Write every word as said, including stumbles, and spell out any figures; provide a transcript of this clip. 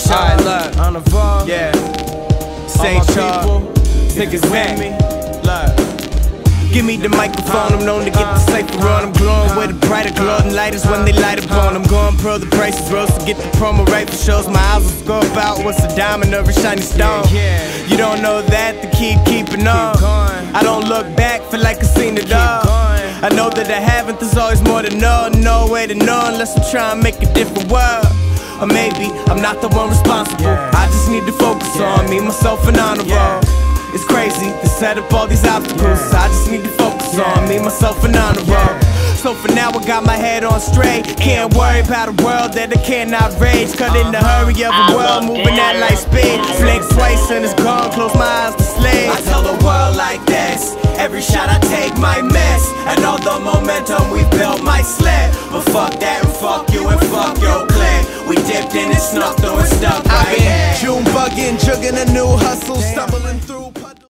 Saint Charles, right, on the vlog, yeah. Saint Charles, niggas with me, look. Give me the microphone, I'm known to get the cipher on. I'm glowing with a brighter glow than lighters when they light up on. I'm going pro, the price is rose to get the promo right for shows. My eyes will scope out what's a diamond every shiny stone. You don't know that, to keep keeping on. I don't look back, feel like I seen it all. I know that I haven't, there's always more to know. No way to know unless I'm trying to make a different world. Or maybe I'm not the one responsible, yeah. I just need to focus, yeah, on me, myself, and on the road. It's crazy to set up all these obstacles, yeah. I just need to focus, yeah, on me, myself, and on the road. So for now I got my head on straight. Can't worry about a world that I cannot rage. Cut in the hurry of a world moving at light speed. Flex twice and it's gone, close my eyes to slay. I tell the world like this, every shot I take might miss, and all the momentum we built might slip. But fuck that and fuck you and fuck your clique. We dipped in and snuck through and stuff right here. I've been June bugging, jugging a new hustle, stumbling through.